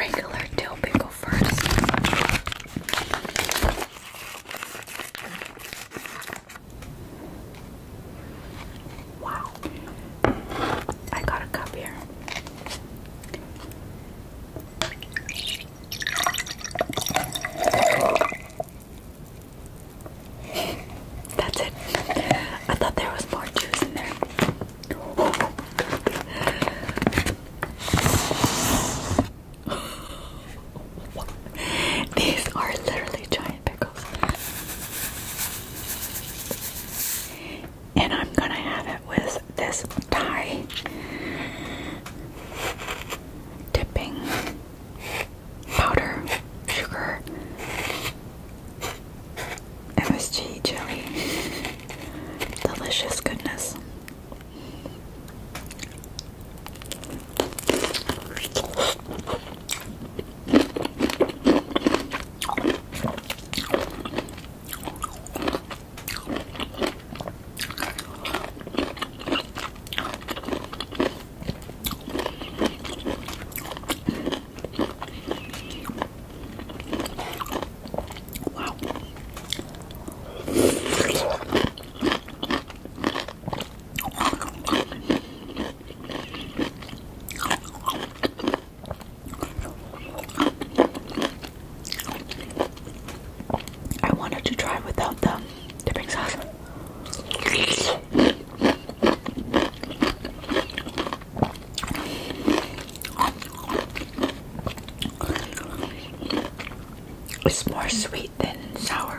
regular dill pickle first. Wow. I got a cup here. That's it. I thought there was more juice in there. These are literally giant pickles. And I'm gonna have it with this Thai dipping powder, sugar, MSG jelly. Delicious goodness. It's more sweet than sour.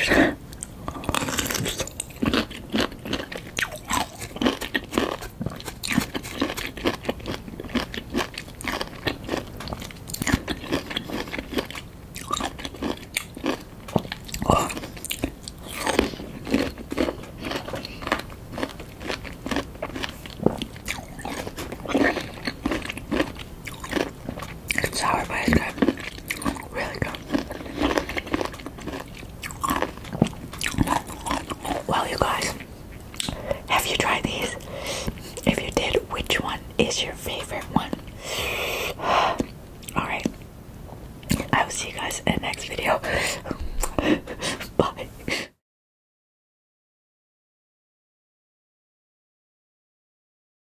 Cheers. See you guys in the next video.